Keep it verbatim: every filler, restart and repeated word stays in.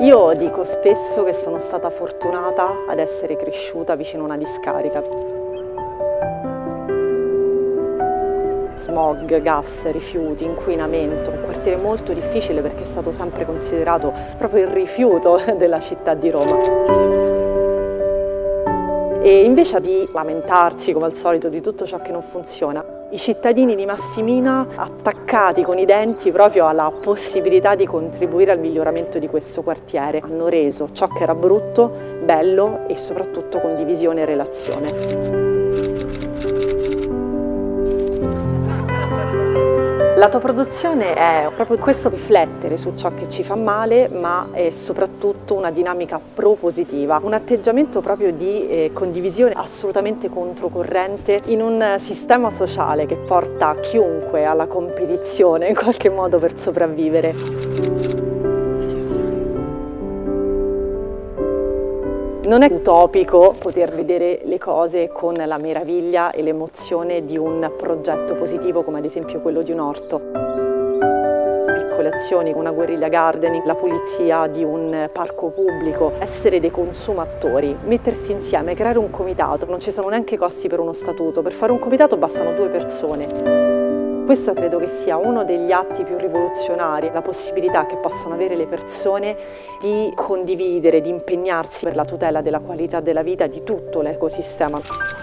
Io dico spesso che sono stata fortunata ad essere cresciuta vicino a una discarica. Smog, gas, rifiuti, inquinamento, un quartiere molto difficile perché è stato sempre considerato proprio il rifiuto della città di Roma. E invece di lamentarsi, come al solito, di tutto ciò che non funziona, i cittadini di Massimina, attaccati con i denti proprio alla possibilità di contribuire al miglioramento di questo quartiere, hanno reso ciò che era brutto, bello e soprattutto condivisione e relazione. La tua produzione è proprio questo riflettere su ciò che ci fa male, ma è soprattutto una dinamica propositiva, un atteggiamento proprio di eh, condivisione assolutamente controcorrente in un sistema sociale che porta chiunque alla competizione in qualche modo per sopravvivere. Non è utopico poter vedere le cose con la meraviglia e l'emozione di un progetto positivo come ad esempio quello di un orto. Piccole azioni, una guerriglia gardening, la pulizia di un parco pubblico, essere dei consumatori, mettersi insieme, creare un comitato. Non ci sono neanche costi per uno statuto, per fare un comitato bastano due persone. Questo credo che sia uno degli atti più rivoluzionari, la possibilità che possono avere le persone di condividere, di impegnarsi per la tutela della qualità della vita di tutto l'ecosistema.